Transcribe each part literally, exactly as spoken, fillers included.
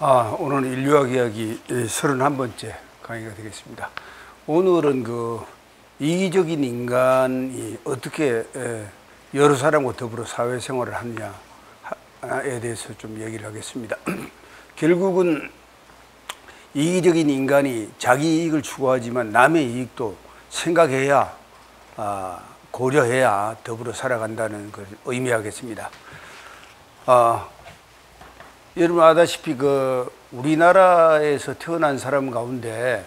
아, 오늘은 인류학 이야기 서른한 번째 강의가 되겠습니다. 오늘은 그 이기적인 인간이 어떻게 여러 사람과 더불어 사회생활을 하느냐에 대해서 좀 얘기를 하겠습니다. 결국은 이기적인 인간이 자기 이익을 추구하지만 남의 이익도 생각해야, 고려해야 더불어 살아간다는 걸 의미하겠습니다. 아, 여러분 아다시피 그 우리나라에서 태어난 사람 가운데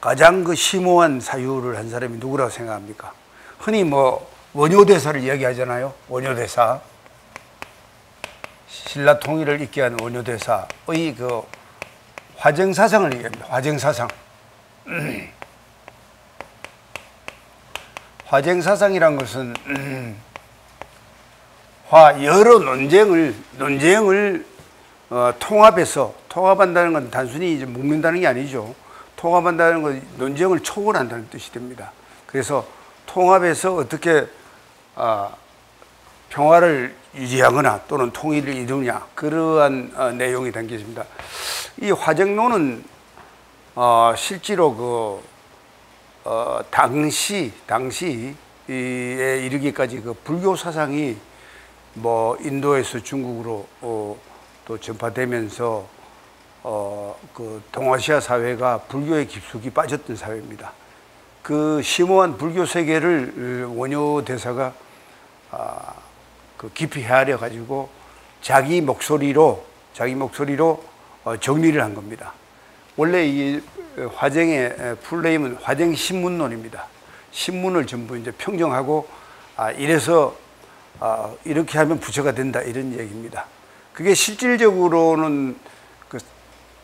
가장 그 심오한 사유를 한 사람이 누구라고 생각합니까? 흔히 뭐 원효대사를 이야기하잖아요. 원효대사, 신라 통일을 있게 한 원효대사의 그 화쟁사상을 얘기합니다. 화쟁사상. 화쟁사상이란 것은 음, 화 여러 논쟁을 논쟁을 어, 통합해서, 통합한다는 건 단순히 이제 묶는다는 게 아니죠. 통합한다는 건 논쟁을 초월한다는 뜻이 됩니다. 그래서 통합해서 어떻게 어, 평화를 유지하거나 또는 통일을 이루냐, 그러한 어, 내용이 담겨집니다. 이 화쟁론은 어, 실제로 그 어, 당시 당시에 이르기까지 그 불교 사상이 뭐 인도에서 중국으로 어, 또 전파되면서 어, 그 동아시아 사회가 불교에 깊숙이 빠졌던 사회입니다. 그 심오한 불교 세계를 원효대사가 아, 그 깊이 헤아려 가지고 자기 목소리로 자기 목소리로 어, 정리를 한 겁니다. 원래 이 화쟁의 풀네임은 화쟁 신문론입니다. 신문을 전부 이제 평정하고 아, 이래서 아, 이렇게 하면 부처가 된다, 이런 얘기입니다. 그게 실질적으로는 그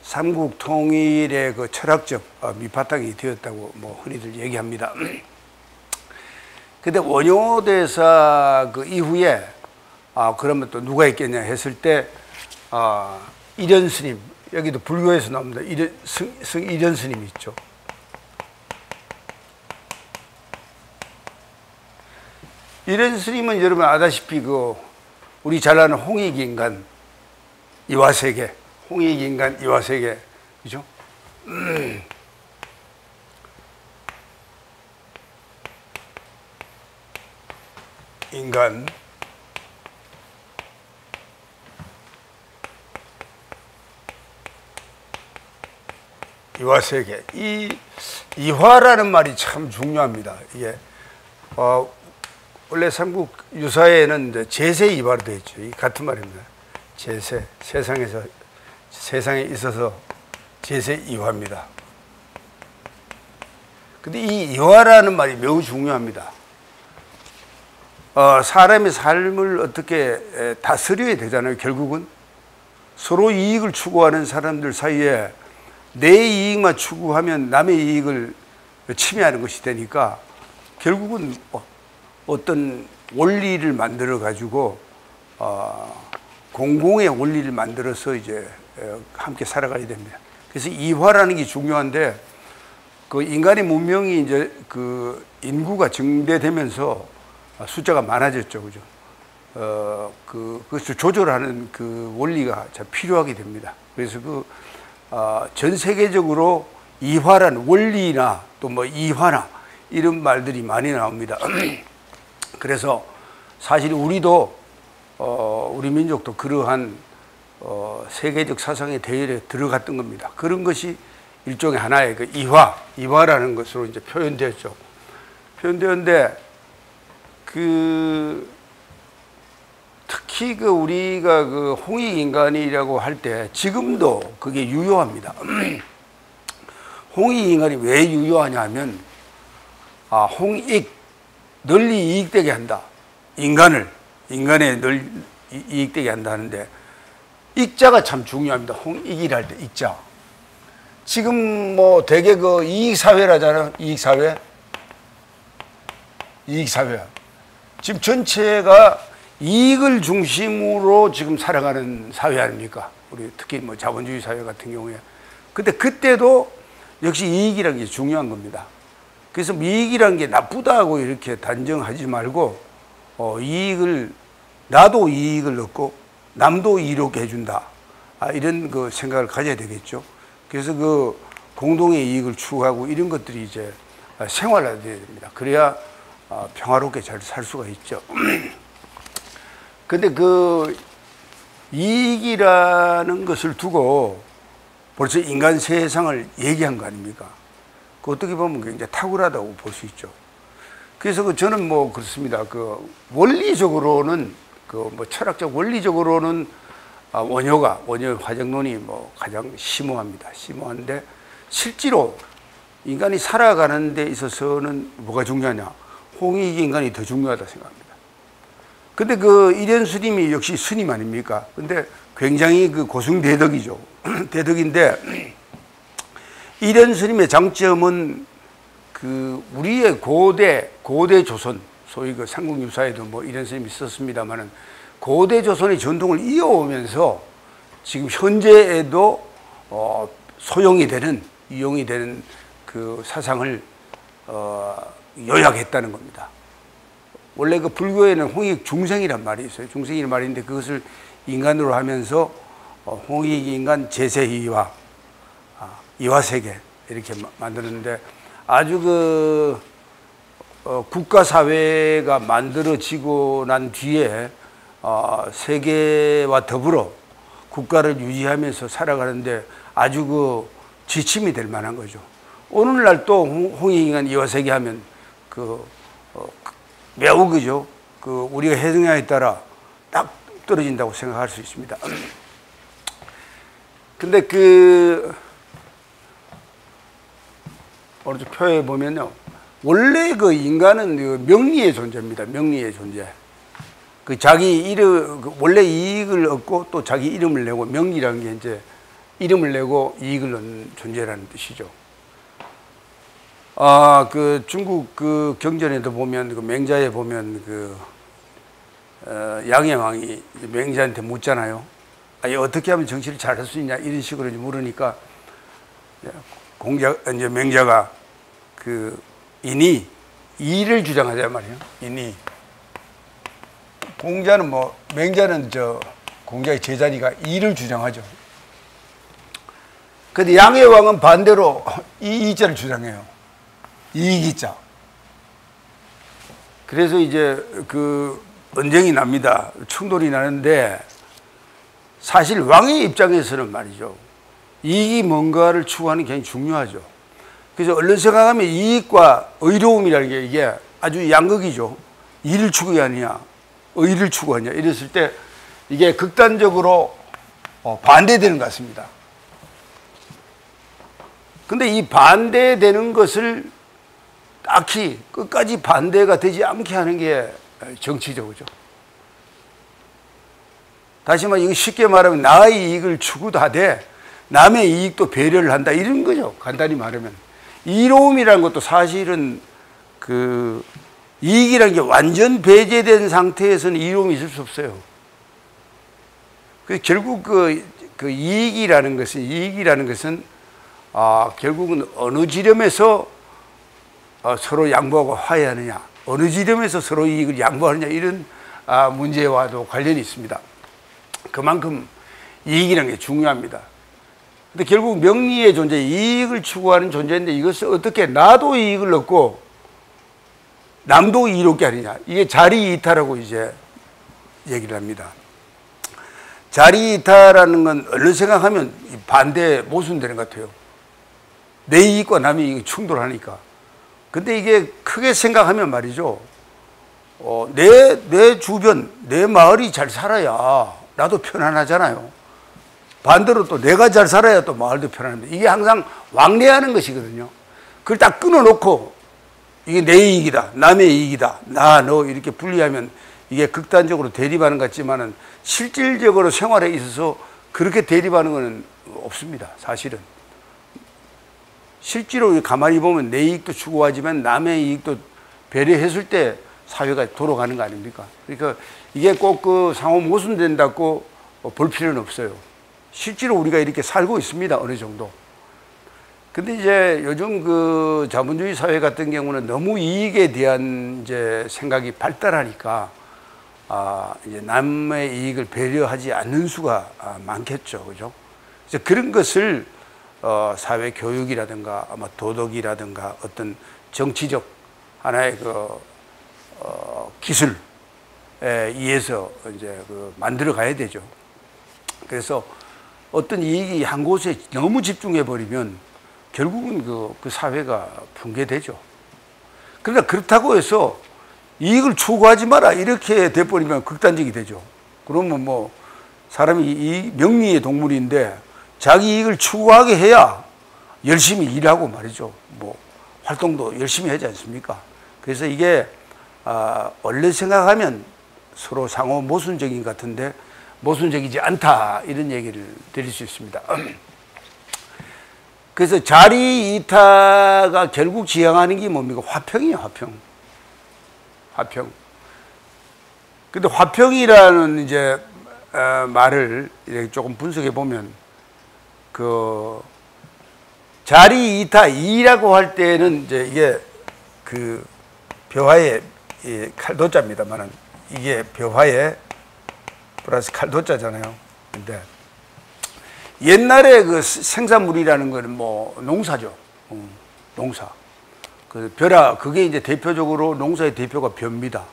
삼국 통일의 그 철학적 밑바탕이 되었다고 뭐 흔히들 얘기합니다. 근데 원효대사 그 이후에 아, 그러면 또 누가 있겠냐 했을 때 아, 일연 스님, 여기도 불교에서 나옵니다. 일연, 승, 승 일연 스님이 있죠. 일연 스님은 여러분 아다시피 그 우리 잘 아는 홍익인간 이화세계, 홍익인간 이화세계, 그죠? 음. 인간 이화세계, 이 이화라는 말이 참 중요합니다. 이게 어, 원래 삼국 유사에는 제세이화로 되어 있죠. 이 같은 말입니다. 제세, 세상에서, 세상에 있어서 제세이화입니다. 근데 이 이화라는 말이 매우 중요합니다. 어, 사람의 삶을 어떻게 다스려야 되잖아요. 결국은 서로 이익을 추구하는 사람들 사이에 내 이익만 추구하면 남의 이익을 침해하는 것이 되니까 결국은 뭐 어떤 원리를 만들어 가지고 어, 공공의 원리를 만들어서 이제 함께 살아가야 됩니다. 그래서 이화라는 게 중요한데, 그 인간의 문명이 이제 그 인구가 증대되면서 숫자가 많아졌죠, 그죠? 어, 그 그것을 조절하는 그 원리가 참 필요하게 됩니다. 그래서 그 어, 전 세계적으로 이화라는 원리나 또 뭐 이화나 이런 말들이 많이 나옵니다. 그래서 사실 우리도 어, 우리 민족도 그러한 어, 세계적 사상의 대열에 들어갔던 겁니다. 그런 것이 일종의 하나의 그 이화, 이화라는 것으로 이제 표현되었죠. 표현되었는데 그 특히 그 우리가 그 홍익인간이라고 할 때 지금도 그게 유효합니다. 홍익인간이 왜 유효하냐면 아, 홍익, 널리 이익되게 한다. 인간을, 인간에 널리 이익되게 한다는데, 익자가 참 중요합니다. 홍익이랄 때 익자. 지금 뭐 되게 그 이익사회라잖아요. 이익사회. 이익사회. 지금 전체가 이익을 중심으로 지금 살아가는 사회 아닙니까? 우리 특히 뭐 자본주의 사회 같은 경우에. 근데 그때도 역시 이익이라는 게 중요한 겁니다. 그래서 이익이라는 게 나쁘다고 이렇게 단정하지 말고 어, 이익을, 나도 이익을 얻고 남도 이롭게 해준다. 아, 이런 그 생각을 가져야 되겠죠. 그래서 그 공동의 이익을 추구하고 이런 것들이 이제 생활화돼야 됩니다. 그래야 평화롭게 잘 살 수가 있죠. 근데 그 이익이라는 것을 두고 벌써 인간 세상을 얘기한 거 아닙니까? 그 어떻게 보면 굉장히 탁월하다고 볼 수 있죠. 그래서 그 저는 뭐 그렇습니다. 그 원리적으로는 그 뭐 철학적 원리적으로는 아 원효가 원효의 화쟁론이 뭐 가장 심오합니다. 심오한데 실제로 인간이 살아가는 데 있어서는 뭐가 중요하냐? 홍익인간이 더 중요하다 생각합니다. 근데 그 일연 스님이 역시 스님 아닙니까? 근데 굉장히 그 고승대덕이죠. 대덕인데 일연 스님의 장점은 그 우리의 고대 고대 조선 소위 그 삼국유사에도 뭐 일연 스님이 있었습니다만은 고대 조선의 전통을 이어오면서 지금 현재에도 어 소용이 되는 이용이 되는 그 사상을 어 요약했다는 겁니다. 원래 그 불교에는 홍익 중생이란 말이 있어요. 중생이란 말인데 그것을 인간으로 하면서 홍익인간 제세이화, 이화세계 이렇게 만드는데 아주 그 어 국가사회가 만들어지고 난 뒤에 어 세계와 더불어 국가를 유지하면서 살아가는데 아주 그 지침이 될 만한 거죠. 오늘날 또 홍익인간 이화세계 하면 그 어 매우 그죠. 그 우리가 해동량에 따라 딱 떨어진다고 생각할 수 있습니다. 근데 그 오른쪽 표에 보면요, 원래 그 인간은 그 명리의 존재입니다. 명리의 존재. 그 자기 이름 원래 이익을 얻고 또 자기 이름을 내고 명리라는 게 이제 이름을 내고 이익을 얻는 존재라는 뜻이죠. 아, 그 중국 그 경전에도 보면 그 맹자에 보면 그 어, 양의 왕이 맹자한테 묻잖아요. 아니, 어떻게 하면 정치를 잘 할 수 있냐 이런 식으로 이제 물으니까 공자 이제 맹자가 그 인이 이를 주장하자 말이에요. 인이 공자는 뭐 맹자는 저 공자의 제자니까 이를 주장하죠. 근데 양의 왕은 반대로 이 이자를 주장해요. 이익이자. 그래서 이제 그 언쟁이 납니다. 충돌이 나는데 사실 왕의 입장에서는 말이죠. 이익이 뭔가를 추구하는 게 굉장히 중요하죠. 그래서 얼른 생각하면 이익과 의로움이라는 게 이게 아주 양극이죠. 이를 추구하느냐, 의를 추구하느냐 이랬을 때 이게 극단적으로 반대되는 것 같습니다. 근데 이 반대되는 것을 딱히 끝까지 반대가 되지 않게 하는 게 정치죠. 그죠? 다시 말해, 이거 쉽게 말하면 나의 이익을 추구하되 남의 이익도 배려를 한다. 이런 거죠. 간단히 말하면. 이로움이라는 것도 사실은 그 이익이라는 게 완전 배제된 상태에서는 이로움이 있을 수 없어요. 그래서 결국 그, 그 이익이라는 것은, 이익이라는 것은 아, 결국은 어느 지점에서 어, 서로 양보하고 화해하느냐, 어느 지점에서 서로 이익을 양보하느냐 이런 아, 문제와도 관련이 있습니다. 그만큼 이익이라는 게 중요합니다. 근데 결국 명리의 존재, 이익을 추구하는 존재인데 이것을 어떻게 나도 이익을 얻고 남도 이롭게 하느냐, 이게 자리이타라고 이제 얘기를 합니다. 자리이타라는 건 얼른 생각하면 반대 모순되는 것 같아요. 내 이익과 남의 이익이 충돌하니까. 근데 이게 크게 생각하면 말이죠. 어, 내, 내 주변, 내 마을이 잘 살아야 나도 편안하잖아요. 반대로 또 내가 잘 살아야 또 마을도 편안합니다. 이게 항상 왕래하는 것이거든요. 그걸 딱 끊어놓고 이게 내 이익이다, 남의 이익이다, 나, 너 이렇게 분리하면 이게 극단적으로 대립하는 것 같지만은 실질적으로 생활에 있어서 그렇게 대립하는 것은 없습니다. 사실은. 실제로 가만히 보면 내 이익도 추구하지만 남의 이익도 배려했을 때 사회가 돌아가는 거 아닙니까? 그러니까 이게 꼭 그 상호 모순된다고 볼 필요는 없어요. 실제로 우리가 이렇게 살고 있습니다. 어느 정도. 근데 이제 요즘 그 자본주의 사회 같은 경우는 너무 이익에 대한 이제 생각이 발달하니까 아, 이제 남의 이익을 배려하지 않는 수가 아, 많겠죠, 그죠? 그래서 그런 것을 어, 사회 교육이라든가 아마 도덕이라든가 어떤 정치적 하나의 그 어, 기술에 의해서 이제 그 만들어 가야 되죠. 그래서 어떤 이익이 한 곳에 너무 집중해 버리면 결국은 그, 그 사회가 붕괴되죠. 그러나 그렇다고 해서 이익을 추구하지 마라 이렇게 돼버리면 극단적이 되죠. 그러면 뭐 사람이 이 명리의 동물인데 자기 이익을 추구하게 해야 열심히 일하고 말이죠. 뭐 활동도 열심히 하지 않습니까? 그래서 이게 아, 원래 생각하면 서로 상호 모순적인 것 같은데 모순적이지 않다 이런 얘기를 드릴 수 있습니다. 그래서 자리이타가 결국 지향하는 게 뭡니까? 화평이에요, 화평. 화평. 근데 화평이라는 이제 어, 말을 이렇게 조금 분석해 보면 그 자리이타 이라고 할 때는 이제 이게 그 벼화의 예, 칼도자입니다만은 이게 벼화의 플러스 칼도자잖아요. 근데 옛날에 그 생산물이라는 거는 뭐 농사죠. 음, 농사. 그 벼라 그게 이제 대표적으로 농사의 대표가 벼입니다.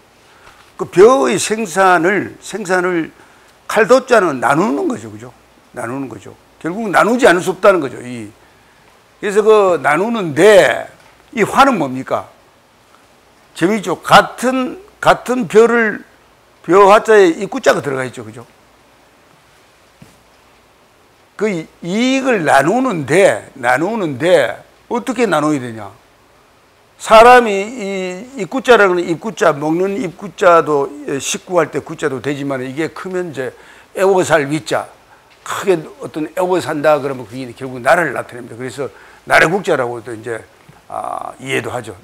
그 벼의 생산을 생산을 칼도자는 나누는 거죠, 그죠? 나누는 거죠. 결국 나누지 않을 수 없다는 거죠. 이 그래서 그 나누는데 이 화는 뭡니까? 재미있죠. 같은 같은 벼를 벼화자에 입구자가 들어가 있죠, 그죠? 그 이익을 나누는데 나누는데 어떻게 나눠야 되냐? 사람이 이 입구자라는 입구자 먹는 입구자도 식구할 때 구자도 되지만 이게 크면 이제 애워살 위자 크게 어떤 애워산다 그러면 그게 결국 나라를 나타냅니다. 그래서 나라국자라고도 이제 아, 이해도 하죠.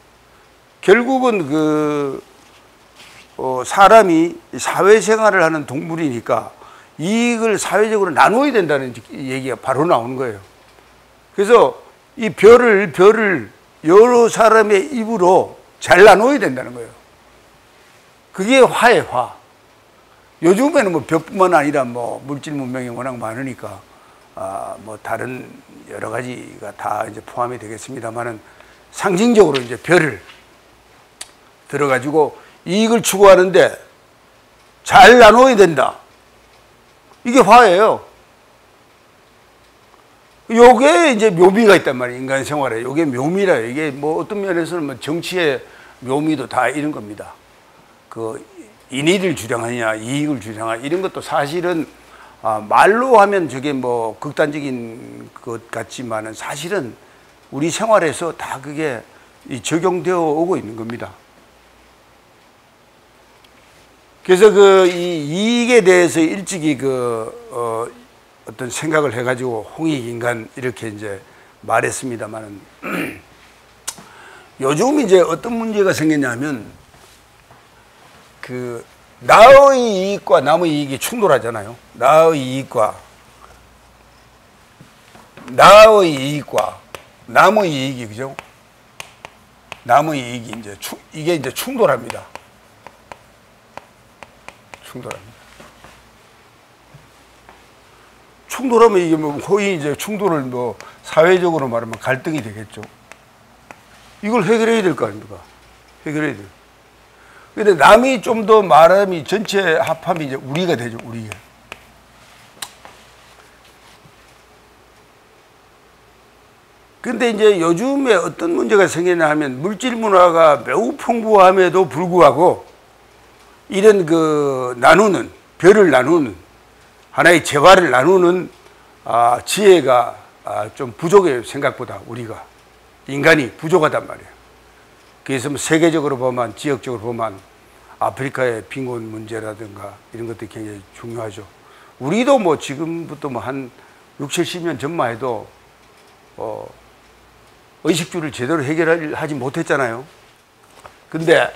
결국은 그 어, 사람이 사회생활을 하는 동물이니까 이익을 사회적으로 나눠야 된다는 얘기가 바로 나오는 거예요. 그래서 이 벼를 벼를 여러 사람의 입으로 잘 나눠야 된다는 거예요. 그게 화의 화. 요즘에는 뭐 벼뿐만 아니라 뭐 물질 문명이 워낙 많으니까 아, 뭐 다른 여러 가지가 다 이제 포함이 되겠습니다만은 상징적으로 이제 벼를 들어가지고 이익을 추구하는데 잘 나눠야 된다. 이게 화예요. 요게 이제 묘미가 있단 말이에요. 인간 생활에. 요게 묘미라요. 이게 뭐 어떤 면에서는 뭐 정치의 묘미도 다 이런 겁니다. 그 인의를 주장하냐, 이익을 주장하냐, 이런 것도 사실은 아 말로 하면 저게 뭐 극단적인 것 같지만은 사실은 우리 생활에서 다 그게 이 적용되어 오고 있는 겁니다. 그래서 그 이 이익에 대해서 일찍이 그 어 어떤 생각을 해가지고 홍익인간 이렇게 이제 말했습니다만은 요즘 이제 어떤 문제가 생겼냐면 그 나의 이익과 남의 이익이 충돌하잖아요. 나의 이익과 나의 이익과 남의 이익이 그죠? 남의 이익이 이제 충, 이게 이제 충돌합니다. 충돌합니다. 충돌하면 이게 뭐 거의 이제 충돌을 뭐 사회적으로 말하면 갈등이 되겠죠. 이걸 해결해야 될 거 아닙니까? 해결해야 돼요. 근데 남이 좀 더 말함이 전체 합함이 이제 우리가 되죠, 우리가. 근데 이제 요즘에 어떤 문제가 생기냐 하면 물질 문화가 매우 풍부함에도 불구하고 이런 그 나누는, 별을 나누는, 하나의 재화를 나누는 아, 지혜가 아, 좀 부족해요. 생각보다 우리가. 인간이 부족하단 말이에요. 그래서 뭐 세계적으로 보면, 지역적으로 보면 아프리카의 빈곤 문제라든가 이런 것들이 굉장히 중요하죠. 우리도 뭐 지금부터 뭐 한 육십, 칠십 년 전만 해도 어, 의식주를 제대로 해결하지 못했잖아요. 근데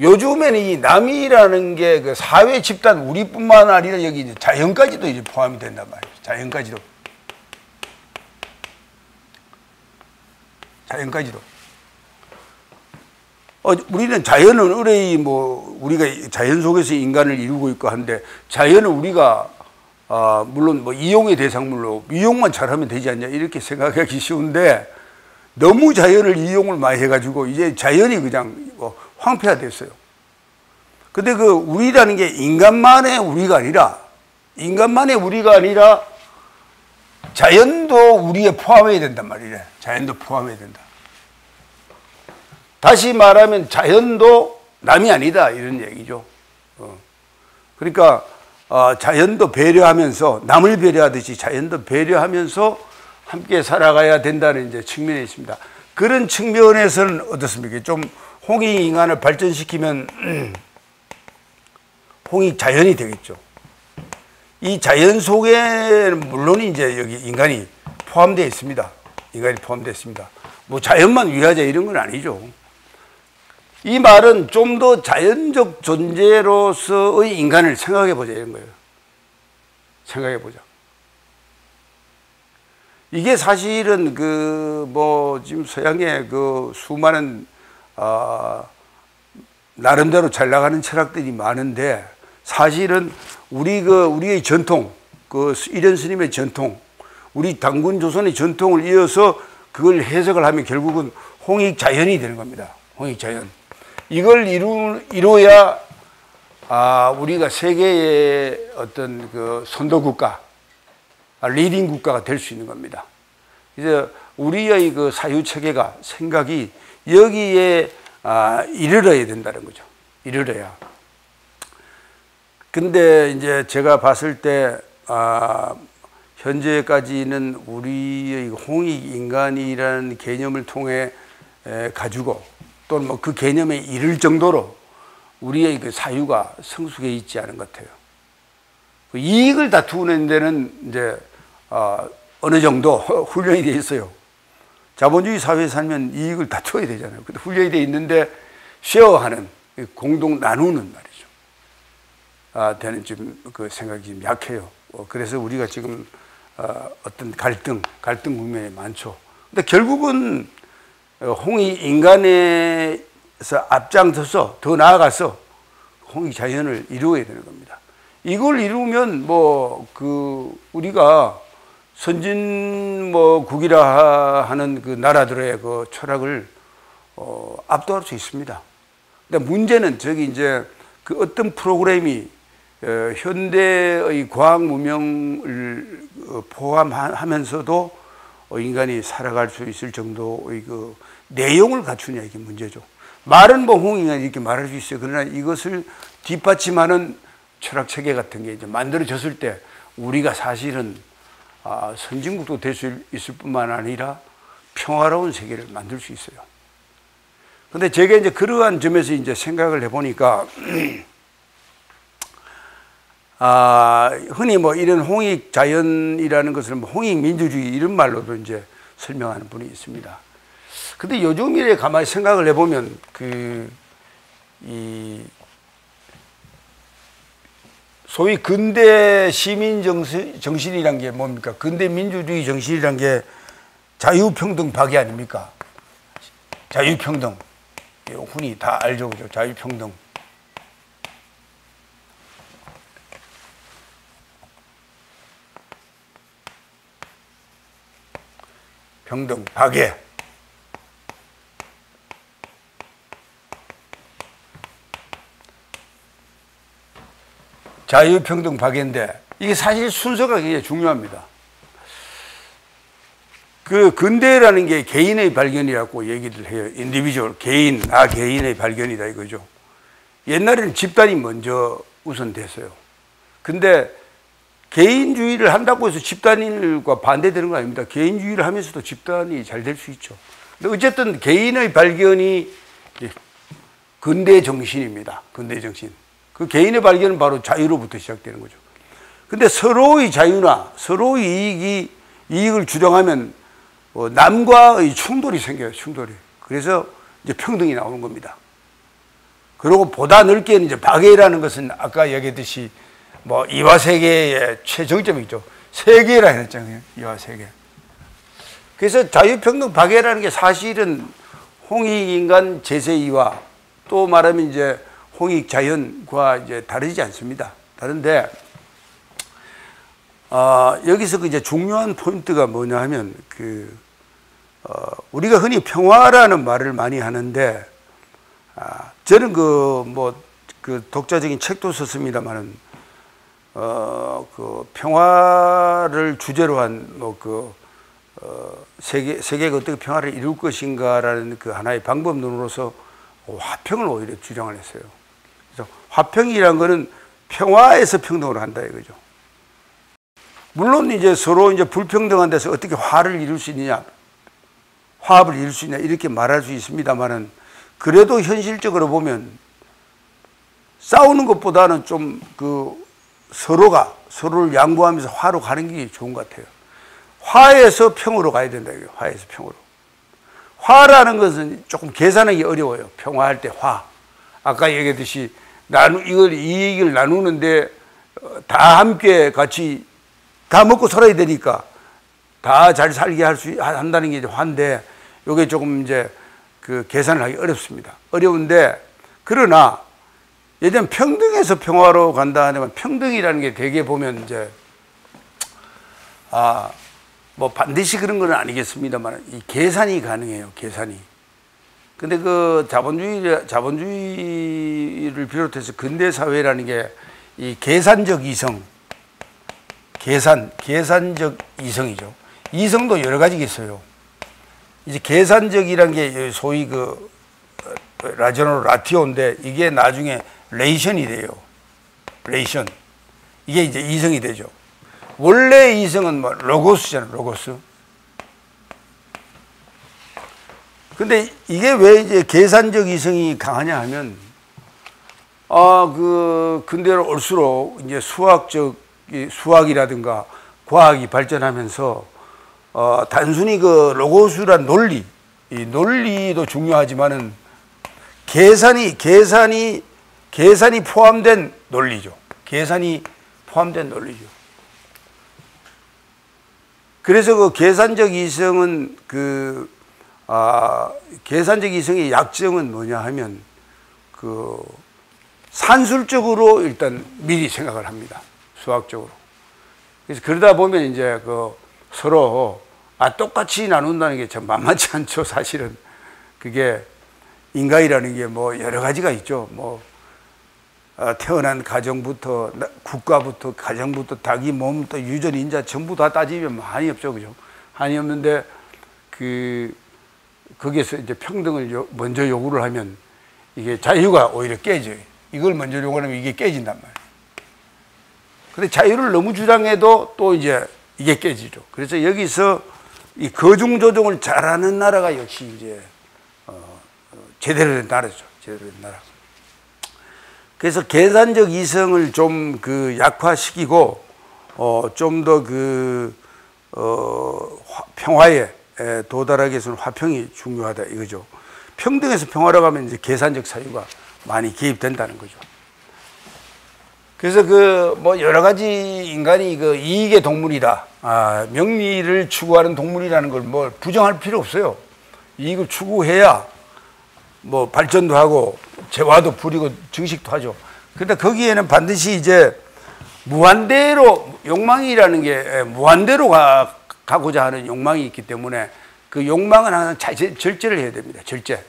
요즘에는 이 남이라는 게 그 사회 집단 우리뿐만 아니라 여기 이제 자연까지도 이제 포함이 된단 말이에요. 자연까지도. 자연까지도. 어, 우리는 자연은 의뢰의 뭐 우리가 자연 속에서 인간을 이루고 있고 한데 자연은 우리가 아, 물론 뭐 이용의 대상물로 이용만 잘하면 되지 않냐 이렇게 생각하기 쉬운데 너무 자연을 이용을 많이 해가지고 이제 자연이 그냥 뭐 황폐화됐어요. 근데 그 우리라는 게 인간만의 우리가 아니라 인간만의 우리가 아니라 자연도 우리에 포함해야 된단 말이래. 자연도 포함해야 된다. 다시 말하면 자연도 남이 아니다 이런 얘기죠. 어. 그러니까 어, 자연도 배려하면서 남을 배려하듯이 자연도 배려하면서 함께 살아가야 된다는 이제 측면에 있습니다. 그런 측면에서는 어떻습니까? 좀 홍익인간을 발전시키면 음, 홍익 자연이 되겠죠. 이 자연 속에 물론 이제 여기 인간이 포함되어 있습니다. 인간이 포함되어 있습니다. 뭐 자연만 위하자 이런 건 아니죠. 이 말은 좀 더 자연적 존재로서의 인간을 생각해 보자 이런 거예요. 생각해 보자. 이게 사실은 그 뭐 지금 서양의 그 수많은 아 나름대로 잘 나가는 철학들이 많은데 사실은 우리 그 우리의 전통, 그 일연 스님의 전통, 우리 당군 조선의 전통을 이어서 그걸 해석을 하면 결국은 홍익 자연이 되는 겁니다. 홍익 자연. 이걸 이루, 이루어야 아, 우리가 세계의 어떤 그 선도 국가, 아, 리딩 국가가 될 수 있는 겁니다. 이제 우리의 그 사유 체계가 생각이 여기에 아, 이르러야 된다는 거죠. 이르러야. 근데 이제 제가 봤을 때 아, 현재까지는 우리의 홍익인간이라는 개념을 통해 에, 가지고 또는 뭐 그 개념에 이를 정도로 우리의 그 사유가 성숙해 있지 않은 것 같아요. 그 이익을 다투는 데는 이제 어, 어느 정도 훈련이 돼 있어요. 자본주의 사회에 살면 이익을 다투어야 되잖아요. 근데 훈련이 돼 있는데 쉐어하는 공동 나누는 말이에요. 아, 되는 지금 그 생각이 좀 약해요. 어, 그래서 우리가 지금 어, 어떤 갈등, 갈등 국면이 많죠. 근데 결국은 홍익 인간에서 앞장서서 더 나아가서 홍익 자연을 이루어야 되는 겁니다. 이걸 이루면 뭐 그 우리가 선진 뭐 국이라 하는 그 나라들의 그 철학을 어, 압도할 수 있습니다. 근데 문제는 저기 이제 그 어떤 프로그램이 어, 현대의 과학 문명을 어, 포함하면서도 어, 인간이 살아갈 수 있을 정도의 그 내용을 갖추냐 이게 문제죠. 말은 뭐 홍익인간 이렇게 말할 수 있어요. 그러나 이것을 뒷받침하는 철학 체계 같은 게 이제 만들어졌을 때 우리가 사실은 아, 선진국도 될 수 있을 뿐만 아니라 평화로운 세계를 만들 수 있어요. 근데 제가 이제 그러한 점에서 이제 생각을 해보니까 아, 흔히 뭐 이런 홍익 자연이라는 것을 뭐 홍익 민주주의 이런 말로도 이제 설명하는 분이 있습니다. 근데 요즘 이래 가만히 생각을 해보면 그, 이, 소위 근대 시민 정신, 정신이란 게 뭡니까? 근대 민주주의 정신이란 게 자유평등 박이 아닙니까? 자유평등. 흔히 다 알죠, 그죠? 자유평등. 평등, 박애. 자유평등, 박애인데, 이게 사실 순서가 굉장히 중요합니다. 그 근대라는 게 개인의 발견이라고 얘기를 해요. 인디비주얼, 개인, 나 개인의 발견이다 이거죠. 옛날에는 집단이 먼저 우선 됐어요. 근데 개인주의를 한다고 해서 집단과 반대되는 거 아닙니다. 개인주의를 하면서도 집단이 잘 될 수 있죠. 근데 어쨌든 개인의 발견이 근대 정신입니다. 근대 정신. 그 개인의 발견은 바로 자유로부터 시작되는 거죠. 근데 서로의 자유나 서로의 이익이, 이익을 주장하면 남과의 충돌이 생겨요. 충돌이. 그래서 이제 평등이 나오는 겁니다. 그리고 보다 넓게는 이제 박애라는 것은 아까 얘기했듯이 뭐 이와 세계의 최정점이죠. 세계라 했잖아요. 이와 세계. 그래서 자유평등 박애라는 게 사실은 홍익인간 제세이화 또 말하면 이제 홍익 자연과 이제 다르지 않습니다. 다른데, 어, 여기서 그 이제 중요한 포인트가 뭐냐 하면, 그, 어, 우리가 흔히 평화라는 말을 많이 하는데, 아, 저는 그, 뭐, 그 독자적인 책도 썼습니다만은, 어, 그 평화를 주제로 한, 뭐, 그, 어, 세계, 세계가 어떻게 평화를 이룰 것인가라는 그 하나의 방법론으로서 화평을 오히려 주장을 했어요. 그래서 화평이라는 거는 평화에서 평등으로 한다 이거죠. 물론 이제 서로 이제 불평등한 데서 어떻게 화를 이룰 수 있느냐, 화합을 이룰 수 있냐 이렇게 말할 수 있습니다만은 그래도 현실적으로 보면 싸우는 것보다는 좀 그 서로가 서로를 양보하면서 화로 가는 게 좋은 것 같아요. 화에서 평으로 가야 된다 이거예요. 화에서 평으로. 화라는 것은 조금 계산하기 어려워요. 평화할 때 화. 아까 얘기했듯이 나누 이걸 이익을 나누는데 다 함께 같이 다 먹고 살아야 되니까 다 잘 살게 할 수 한다는 게 이제 화인데 이게 조금 이제 그 계산을 하기 어렵습니다. 어려운데 그러나 예전 평등에서 평화로 간다 하면 평등이라는 게 되게 보면 이제 아. 뭐 반드시 그런 건 아니겠습니다만 이 계산이 가능해요. 계산이. 근데 그 자본주의 자본주의를 비롯해서 근대 사회라는 게 이 계산적 이성, 계산, 계산적 이성이죠. 이성도 여러 가지가 있어요. 이제 계산적이란 게 소위 그 라지오노 라티오인데 이게 나중에 레이션이 돼요. 레이션. 이게 이제 이성이 되죠. 원래 이성은 뭐 로고스잖아요. 로고스. 근데 이게 왜 이제 계산적 이성이 강하냐 하면 아, 그 근대로 올수록 이제 수학적 수학이라든가 과학이 발전하면서 어, 단순히 그 로고스란 논리, 이 논리도 중요하지만은 계산이 계산이 계산이 포함된 논리죠. 계산이 포함된 논리죠. 그래서 그 계산적 이성은 그, 아, 계산적 이성의 약점은 뭐냐 하면 그 산술적으로 일단 미리 생각을 합니다. 수학적으로. 그래서 그러다 보면 이제 그 서로 아, 똑같이 나눈다는 게 참 만만치 않죠. 사실은 그게 인간이라는 게 뭐 여러 가지가 있죠. 뭐 아, 태어난 가정부터 국가부터 가정부터 자기 몸부터 유전 인자 전부 다 따지면 한이 없죠, 그죠? 한이 없는데 그 거기에서 이제 평등을 요, 먼저 요구를 하면 이게 자유가 오히려 깨져요. 이걸 먼저 요구하면 이게 깨진단 말이에요. 근데 자유를 너무 주장해도 또 이제 이게 깨지죠. 그래서 여기서 이 거중 조정을 잘하는 나라가 역시 이제 어, 제대로 된 나라죠, 제대로 된 나라. 그래서 계산적 이성을 좀 그 약화시키고 어 좀 더 그 어 평화에 도달하기 위해서는 화평이 중요하다 이거죠. 평등에서 평화로 가면 이제 계산적 사유가 많이 개입된다는 거죠. 그래서 그 뭐 여러 가지 인간이 그 이익의 동물이다, 아, 명리를 추구하는 동물이라는 걸 뭘 부정할 필요 없어요. 이익을 추구해야 뭐 발전도 하고 재화도 부리고 증식도 하죠. 근데 거기에는 반드시 이제 무한대로 욕망이라는 게 무한대로 가, 가고자 하는 욕망이 있기 때문에 그 욕망은 항상 자제, 절제를 해야 됩니다. 절제.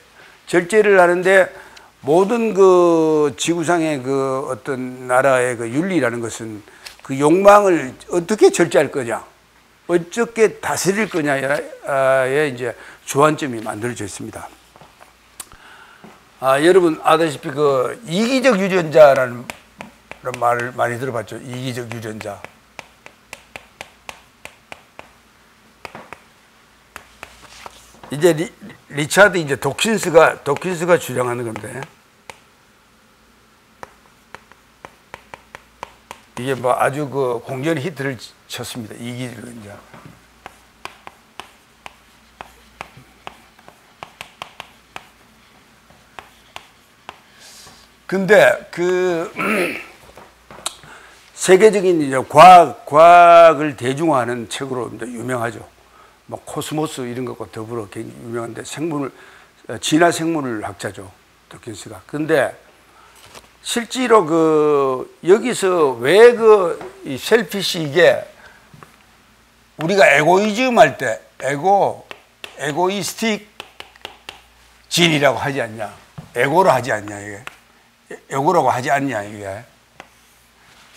절제를 하는데 모든 그 지구상의 그 어떤 나라의 그 윤리라는 것은 그 욕망을 어떻게 절제할 거냐, 어떻게 다스릴 거냐에 이제 주안점이 만들어져 있습니다. 아, 여러분 아다시피 그 이기적 유전자라는 말을 많이 들어봤죠. 이기적 유전자. 이제 리, 리차드 이제 도킨스가 도킨스가 주장하는 건데 이게 뭐 아주 그 공연 히트를 쳤습니다. 이기적 유전자. 근데 그 세계적인 이제 과학, 과학을 대중화하는 책으로 이제 유명하죠. 뭐 코스모스 이런 것과 더불어 굉장히 유명한데 생물 진화 생물 학자죠. 도쿄시가. 근데 실제로 그 여기서 왜 그 이 셀피시 이게 우리가 에고이즘 할 때 에고, 에고이스틱 진이라고 하지 않냐, 에고로 하지 않냐, 이게 에고라고 하지 않냐 이게.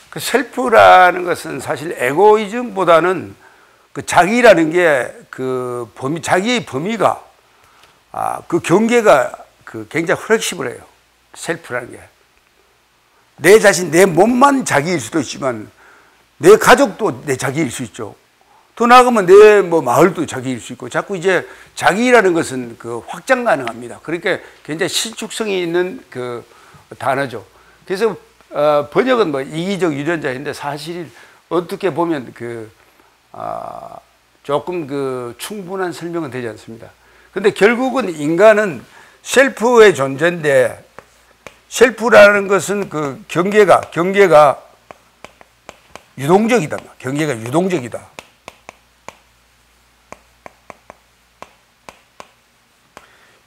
그 셀프라는 것은 사실 에고이즘보다는 그 자기라는 게 그 범위, 자기의 범위가 아, 그 경계가 그 굉장히 플렉시블해요. 셀프라는 게 내 자신, 내 몸만 자기일 수도 있지만 내 가족도 내 자기일 수 있죠. 더 나아가면 내 뭐 마을도 자기일 수 있고, 자꾸 이제 자기라는 것은 그 확장 가능합니다. 그러니까 굉장히 신축성이 있는 그 단어죠. 그래서 어, 번역은 뭐 이기적 유전자인데 사실 어떻게 보면 그 아, 조금 그 충분한 설명은 되지 않습니다. 근데 결국은 인간은 셀프의 존재인데, 셀프라는 것은 그 경계가 경계가 유동적이다. 경계가 유동적이다.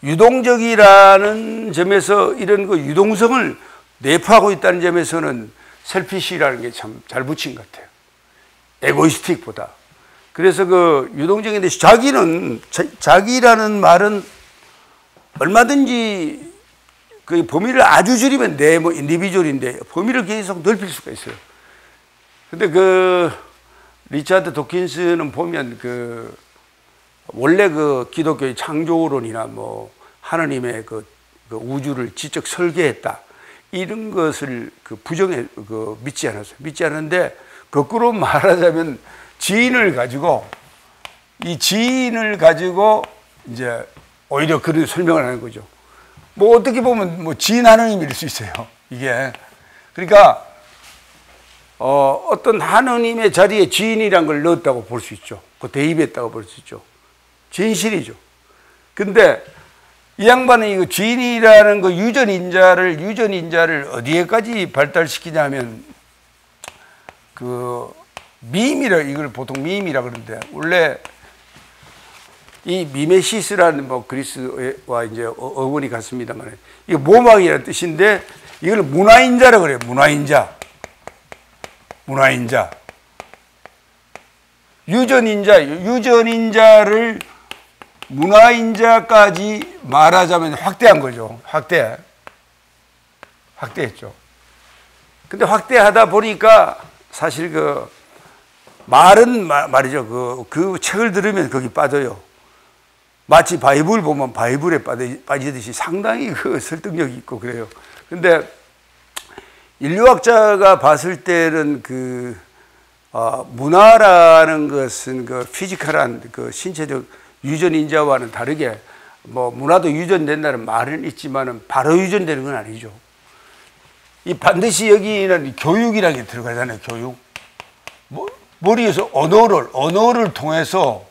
유동적이라는 점에서 이런 그 유동성을 내포하고 있다는 점에서는 셀피시라는 게 참 잘 붙인 것 같아요. 에고이스틱보다. 그래서 그 유동적인데, 자기는 자, 자기라는 말은 얼마든지 그 범위를 아주 줄이면 내 뭐 인디비주얼인데 범위를 계속 넓힐 수가 있어요. 근데 그 리차드 도킨스는 보면 그 원래 그 기독교의 창조론이나 뭐 하나님의 그, 그 우주를 지적 설계했다 이런 것을 그 부정해 그 믿지 않았어요. 믿지 않는데 거꾸로 말하자면 지인을 가지고 이 지인을 가지고 이제 오히려 그런 설명을 하는 거죠. 뭐 어떻게 보면 뭐 지인 하느님일 수 있어요. 이게 그러니까 어, 어떤 하느님의 자리에 지인이란 걸 넣었다고 볼 수 있죠. 그 대입했다고 볼 수 있죠. 진실이죠. 근데 이 양반은 이거 지인이라는 그 유전인자를, 유전인자를 어디에까지 발달시키냐면, 그, 밈이라, 이걸 보통 밈이라 그러는데, 원래 이 미메시스라는 뭐 그리스와 이제 어원이 같습니다만, 이거 모막이라는 뜻인데, 이걸 문화인자라 그래요. 문화인자. 문화인자. 유전인자, 유전인자를 문화인자까지 말하자면 확대한 거죠. 확대. 확대했죠. 근데 확대하다 보니까 사실 그 말은 마, 말이죠. 그, 그 책을 들으면 거기 빠져요. 마치 바이블 보면 바이블에 빠지듯이 상당히 그 설득력이 있고 그래요. 근데 인류학자가 봤을 때는 그, 어, 문화라는 것은 그 피지컬한 그 신체적 유전인자와는 다르게, 뭐, 문화도 유전된다는 말은 있지만은 바로 유전되는 건 아니죠. 이 반드시 여기는 교육이라는 게 들어가잖아요, 교육. 뭐, 머리에서 언어를, 언어를 통해서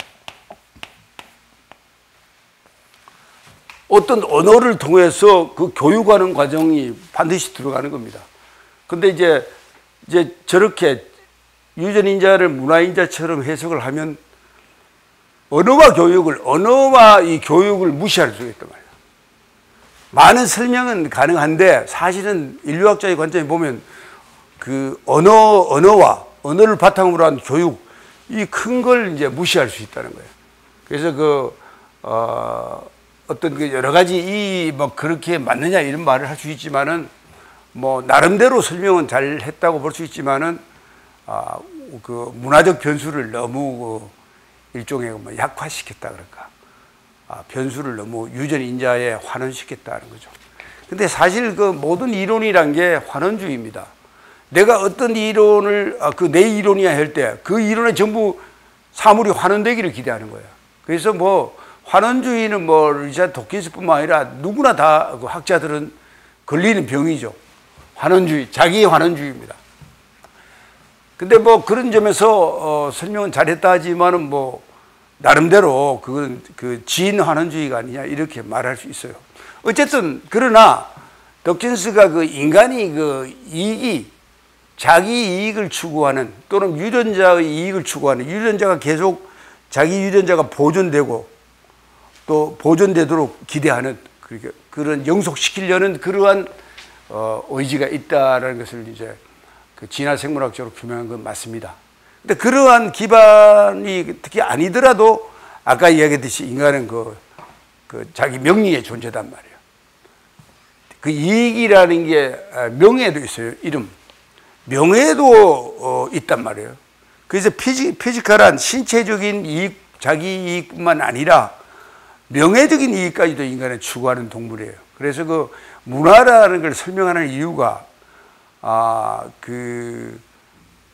어떤 언어를 통해서 그 교육하는 과정이 반드시 들어가는 겁니다. 근데 이제, 이제 저렇게 유전인자를 문화인자처럼 해석을 하면 언어와 교육을, 언어와 이 교육을 무시할 수가 있단 말이야. 많은 설명은 가능한데 사실은 인류학자의 관점에 보면 그 언어, 언어와 언어를 바탕으로 한 교육, 이 큰 걸 이제 무시할 수 있다는 거예요. 그래서 그, 어, 어떤 그 여러 가지 이 뭐 그렇게 맞느냐 이런 말을 할 수 있지만은 뭐 나름대로 설명은 잘 했다고 볼 수 있지만은 아, 그 문화적 변수를 너무 그 일종의 뭐 약화시켰다 그럴까. 아, 변수를 너무 유전인자에 환원시켰다는 거죠. 근데 사실 그 모든 이론이란 게 환원주의입니다. 내가 어떤 이론을, 아, 그 내 이론이야 할 때 그 이론에 전부 사물이 환원되기를 기대하는 거예요. 그래서 뭐 환원주의는 뭐 리차드 도킨스뿐만 아니라 누구나 다 그 학자들은 걸리는 병이죠. 환원주의, 자기의 환원주의입니다. 근데 뭐 그런 점에서 어, 설명은 잘했다 하지만은 뭐 나름대로 그건 그 지인 환원주의가 아니냐 이렇게 말할 수 있어요. 어쨌든 그러나 도킨스가 그 인간이 그 이익이 자기 이익을 추구하는 또는 유전자의 이익을 추구하는, 유전자가 계속 자기 유전자가 보존되고 또 보존되도록 기대하는 그렇게 그런 영속시키려는 그러한 어, 의지가 있다라는 것을 이제 그 진화 생물학적으로 표명한 건 맞습니다. 근데 그러한 기반이 특히 아니더라도 아까 이야기했듯이 인간은 그, 그 자기 명리의 존재단 말이에요. 그 이익이라는 게 명예에도 있어요. 이름 명예도 어, 있단 말이에요. 그래서 피지, 피지컬한 신체적인 이익, 자기 이익뿐만 아니라 명예적인 이익까지도 인간은 추구하는 동물이에요. 그래서 그 문화라는 걸 설명하는 이유가 아, 그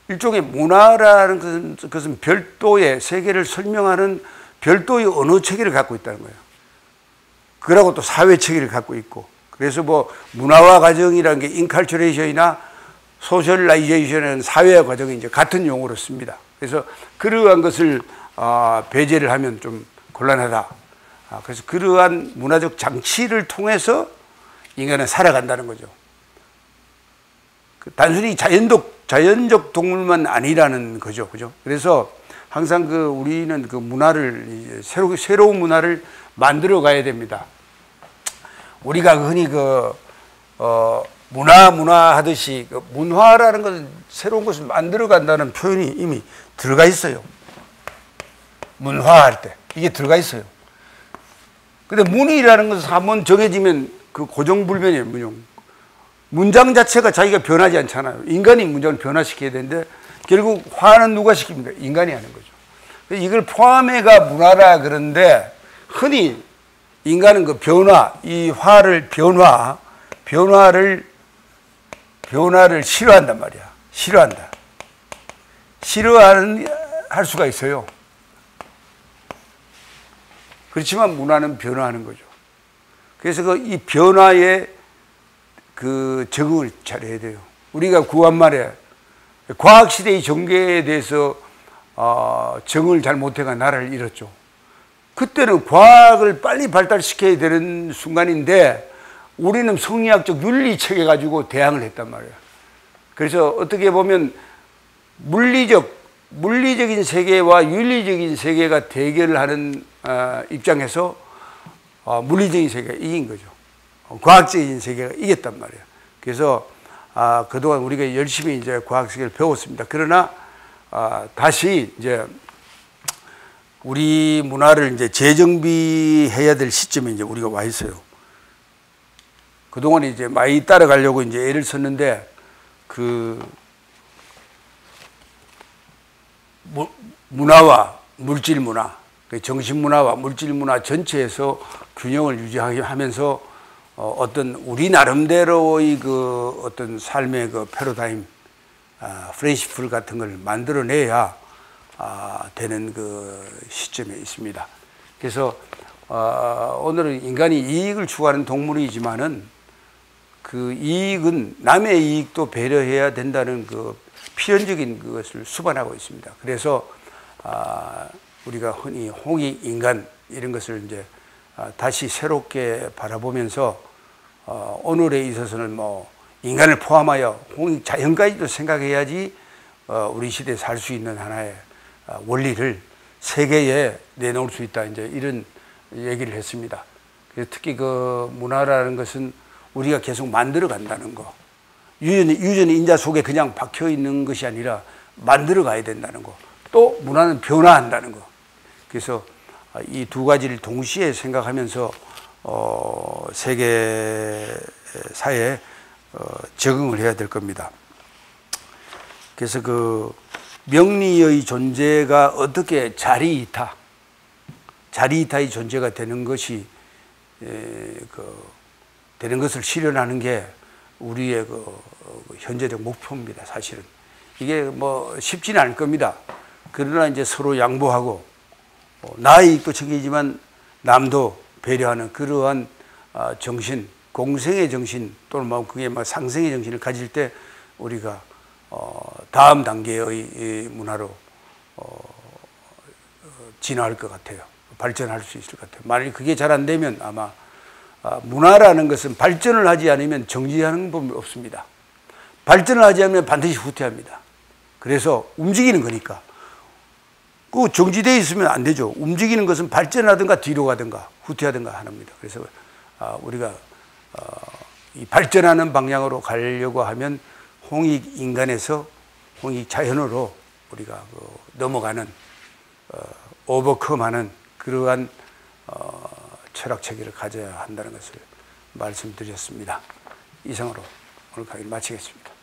일종의 문화라는 것은, 그것은 별도의 세계를 설명하는 별도의 언어 체계를 갖고 있다는 거예요. 그러고 또 사회 체계를 갖고 있고, 그래서 뭐 문화와 가정이라는 게 인칼츄레이션이나 소셜라이제이션은 사회와 과정이 이제 같은 용어로 씁니다. 그래서 그러한 것을 아, 배제를 하면 좀 곤란하다. 아, 그래서 그러한 문화적 장치를 통해서 인간은 살아간다는 거죠. 그 단순히 자연적, 자연적 동물만 아니라는 거죠. 그죠? 그래서 항상 그 우리는 그 문화를, 새로, 새로운 문화를 만들어 가야 됩니다. 우리가 흔히 그, 어, 문화, 문화 하듯이 그 문화라는 것은 새로운 것을 만들어 간다는 표현이 이미 들어가 있어요. 문화 할 때. 이게 들어가 있어요. 근데 문이라는 것은 한번 정해지면 그 고정불변이에요. 문형. 문장 자체가 자기가 변하지 않잖아요. 인간이 문장을 변화시켜야 되는데 결국 화는 누가 시킵니까? 인간이 하는 거죠. 이걸 포함해가 문화라 그러는데 흔히 인간은 그 변화, 이 화를 변화, 변화를, 변화를 싫어한단 말이야. 싫어한다. 싫어하는, 할 수가 있어요. 그렇지만 문화는 변화하는 거죠. 그래서 그 이 변화에 그 적응을 잘해야 돼요. 우리가 구한 말에 과학시대의 전개에 대해서 어, 적응을 잘 못해가 나라를 잃었죠. 그때는 과학을 빨리 발달시켜야 되는 순간인데 우리는 성리학적 윤리체계 가지고 대항을 했단 말이에요. 그래서 어떻게 보면 물리적, 물리적인 세계와 윤리적인 세계가 대결을 하는 어, 입장에서 어, 물리적인 세계가 이긴 거죠. 어, 과학적인 세계가 이겼단 말이에요. 그래서 아, 그동안 우리가 열심히 이제 과학 세계를 배웠습니다. 그러나 아, 다시 이제 우리 문화를 이제 재정비해야 될 시점에 이제 우리가 와 있어요. 그동안 이제 많이 따라가려고 이제 애를 썼는데 그 문화와 물질문화, 정신문화와 물질문화 전체에서 균형을 유지하면서 어떤 우리 나름대로의 그 어떤 삶의 그 패러다임, 프렌시풀 같은 걸 만들어내야 되는 그 시점에 있습니다. 그래서 오늘은 인간이 이익을 추구하는 동물이지만은 그 이익은 남의 이익도 배려해야 된다는 그 필연적인 그것을 수반하고 있습니다. 그래서 아, 우리가 흔히 홍익인간 이런 것을 이제 아, 다시 새롭게 바라보면서 어, 오늘에 있어서는 뭐 인간을 포함하여 홍익 자연까지도 생각해야지 어, 우리 시대에 살 수 있는 하나의 아, 원리를 세계에 내놓을 수 있다. 이제 이런 얘기를 했습니다. 그래서 특히 그 문화라는 것은 우리가 계속 만들어 간다는 거. 유전, 유전 인자 속에 그냥 박혀 있는 것이 아니라 만들어 가야 된다는 거. 또 문화는 변화한다는 거. 그래서 이 두 가지를 동시에 생각하면서 어, 세계사에 어, 적응을 해야 될 겁니다. 그래서 그 명리의 존재가 어떻게 자리이타, 자리이타의 존재가 되는 것이 에, 그, 되는 것을 실현하는 게 우리의 그 현재적 목표입니다. 사실은 이게 뭐 쉽지는 않을 겁니다. 그러나 이제 서로 양보하고 나의 이익도 챙기지만 남도 배려하는 그러한 정신, 공생의 정신 또는 뭐 그게 막 상생의 정신을 가질 때 우리가 다음 단계의 문화로 진화할 것 같아요. 발전할 수 있을 것 같아요. 만약에 그게 잘 안 되면 아마 문화라는 것은 발전을 하지 않으면 정지하는 법이 없습니다. 발전을 하지 않으면 반드시 후퇴합니다. 그래서 움직이는 거니까. 그 정지되어 있으면 안 되죠. 움직이는 것은 발전하든가 뒤로 가든가 후퇴하든가 하는 겁니다. 그래서 우리가 이 발전하는 방향으로 가려고 하면 홍익인간에서 홍익자연으로 우리가 그 넘어가는 어, 오버컴하는 그러한 어, 철학체계를 가져야 한다는 것을 말씀드렸습니다. 이상으로 오늘 강의를 마치겠습니다.